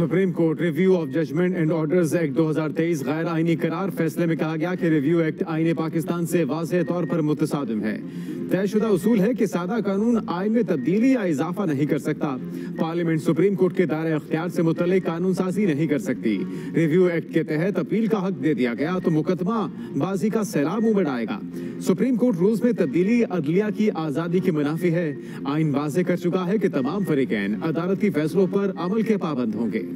Supreme court review of judgment and orders act 2023 गैर आइनी करार। फैसले में कहा गया कि रिव्यू एक्ट आईने पाकिस्तान से वाज़ेह तौर पर मुतसादिम है। तयशुदा उसूल है कि सादा कानून आइन में तब्दीली या इजाफा नहीं कर सकता। पार्लियामेंट सुप्रीम कोर्ट के दायरे अख्तियार से मुतल्लिक कानून साजी नहीं कर सकती। रिव्यू एक्ट के तहत अपील का हक दे दिया गया तो मुकदमा बाजी का सैलाब उमड़ आएगा। सुप्रीम कोर्ट रूल्स में तब्दीली अदलिया की आज़ादी के मुनाफी है। आइन वाज़ेह कर चुका है कि तमाम फरीकैन अदालत की फैसलों पर अमल के पाबंद होंगे।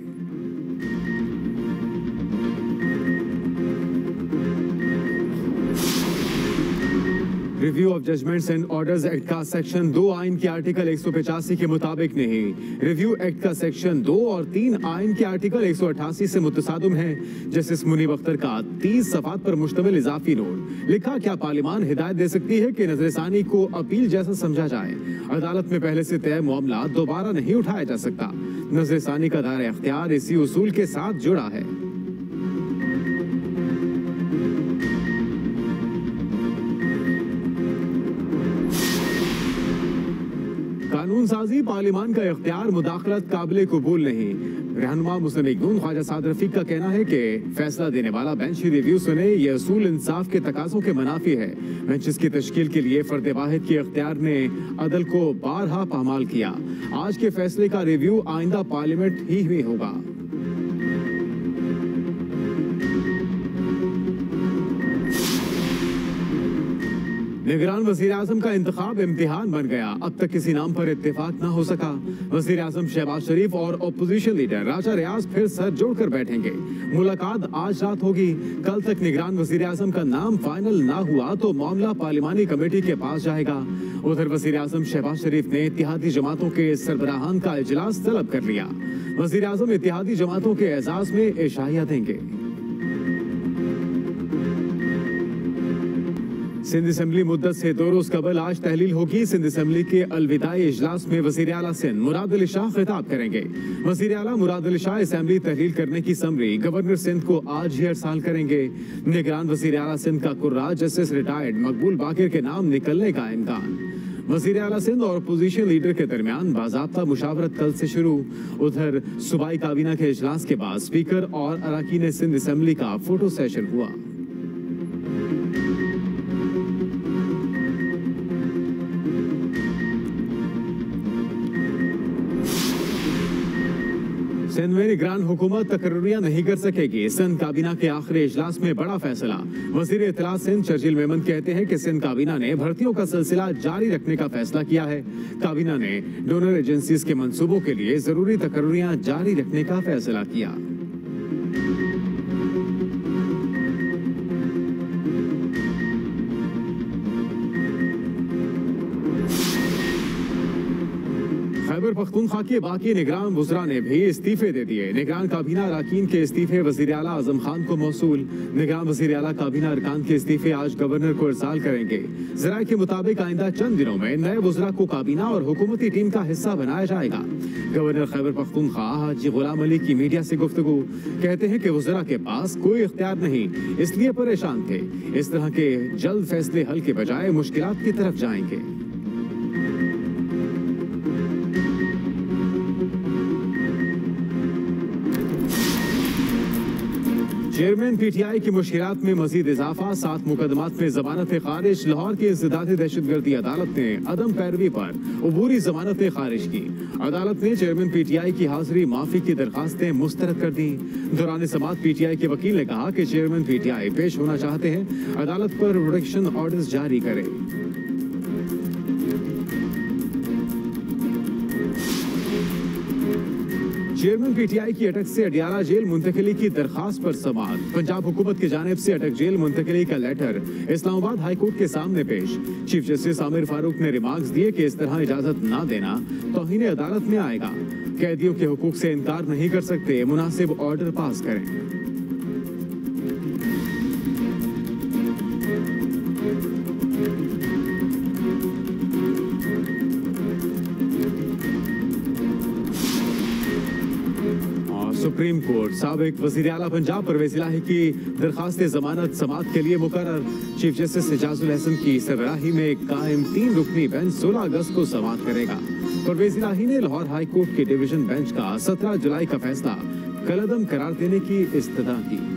Review of judgments and orders act का सेक्शन 2 आइन के आर्टिकल 185 के मुताबिक नहीं, रिव्यू एक्ट का सेक्शन 2 और 3 आइन के आर्टिकल 188 से मुतसादिम है। जस्टिस मुनीब अख्तर का 30 सफात पर मुश्तमिल इजाफी नोट। लिखा, क्या पार्लियामान हिदायत दे सकती है कि नजरसानी को अपील जैसा समझा जाए? अदालत में पहले से तय मामला दोबारा नहीं उठाया जा सकता। नजरसानी का दायरा अख्तियार इसी उसूल के साथ जुड़ा है। कानून साजी पार्लियामान का इख्तियार मुदाखलत काबिले कबूल नहीं। रहनुमा मुस्लिम लीग नून ख्वाजा साद रफीक का कहना है कि फैसला देने वाला बेंच ही रिव्यू सुने। यह असूल इंसाफ के तकाजों के मुनाफी है। बेंचेस की तश्कील के लिए फर्द वाहिद के इख्तियार ने अदल को बारहा पामाल किया। आज के फैसले का रिव्यू आइंदा पार्लियामेंट ही होगा। निगरान वजीर आजम का इंतखाब इम्तिहान बन गया। अब तक किसी नाम पर इत्तेफाक न हो सका। वजीर आजम शहबाज शरीफ और ओपोजिशन लीडर राजा रियाज फिर सर जोड़कर बैठेंगे। मुलाकात आज रात होगी। कल तक निगरान वजीर आजम का नाम फाइनल ना हुआ तो मामला पार्लिमानी कमेटी के पास जाएगा। उधर वजीर आजम शहबाज शरीफ ने इत्तिहादी जमातों के सरबराहान का इजलास तलब कर लिया। वजीर आजम इत्तिहादी जमातों के एजाज में इशाया देंगे। सिंध असेंबली मुद्दत से 2 रोज कबल आज तहलील होगी। सिंध असेंबली के अलविदाई इजलास में वजीर आला सिंध मुराद अली शाह खिताब करेंगे। वजीर आला मुराद अली शाह असेंबली तहलील करने की समरी गवर्नर सिंध को आज ही अरसाल करेंगे। निगरान वजीर आला सिंध का कुर्रा जस्टिस रिटायर्ड मकबूल बाकिर के नाम निकलने का इम्कान। वजीर आला सिंध और अपोजिशन लीडर के दरमियान बाज़ाब्ता मुशावरत कल से शुरू। उधर सूबाई काबीना के इजलास के बाद स्पीकर और अराकीन सिंध असेंबली का फोटो सेशन हुआ। सिंध में निगरान हुकूमत तकर्रियां नहीं कर सकेगी। सिंध काबीना के आखिरी इजलास में बड़ा फैसला। वजीर इत्तला सिंध शर्जील मेमन कहते हैं कि सिंध काबीना ने भर्तियों का सिलसिला जारी रखने का फैसला किया है। काबीना ने डोनर एजेंसीज के मंसूबों के लिए जरूरी तकर्रियां जारी रखने का फैसला किया। खैबर पख्तूनख्वा के बाकी निगरान वुज़रा ने भी इस्तीफे दे दिए। निगरान काबीना अरकान के इस्तीफे वज़ीर आला आज़म खान को मौसूल। निगरान वज़ीर आला काबीना अरकान के इस्तीफे आज गवर्नर को इरसाल करेंगे। ज़रा के मुताबिक आइंदा चंद दिनों में नए वुज़रा को काबीना और हुकूमती टीम का हिस्सा बनाया जाएगा। गवर्नर खैबर पख्तूनख्वा हाजी गुलाम अली की मीडिया से गुफ्तगू। कहते हैं कि वुज़रा के पास कोई इख्तियार नहीं, इसलिए परेशान थे। इस तरह के जल्द फैसले हल के बजाय मुश्किलात की तरफ जाएंगे। चेयरमैन पीटीआई की मुश्किलात में मजीद इजाफा। 7 मुकदमात में जमानत खारिज। लाहौर की इंसदाद दहशतगर्दी अदालत ने अदम पैरवी पर अबूरी जमानत खारिज की। अदालत ने चेयरमैन पीटीआई की हाजिरी माफी की दरखास्तें मुस्तरद कर दी। दौरान समाअत पीटीआई के वकील ने कहा कि चेयरमैन पीटीआई पेश होना चाहते हैं, अदालत पर प्रोटेक्शन ऑर्डर्स जारी करे। चेयरमैन पीटीआई की अटक से अडियाला जेल मुंतकिली की दरखास्त पर सवाल। पंजाब हुकूमत की जानिब से अटक जेल मुंतकिली का लेटर इस्लामाबाद हाईकोर्ट के सामने पेश। चीफ जस्टिस आमिर फारूक ने रिमार्क्स दिए कि इस तरह इजाजत ना देना तौहीन अदालत में आएगा। कैदियों के हुकूक से इनकार नहीं कर सकते, मुनासिब ऑर्डर पास करें। सुप्रीम कोर्ट साबिक वजीर आला पंजाब परवेज इलाही की दरखास्त जमानत समाअत के लिए मुकर्रर। चीफ जस्टिस सिराजुल हसन की सरबराही में कायम 3 रुकनी बेंच 16 अगस्त को समाअत करेगा। परवेज इलाही ने लाहौर हाई कोर्ट के डिवीजन बेंच का 17 जुलाई का फैसला कलअदम करार देने की इस्तदा की।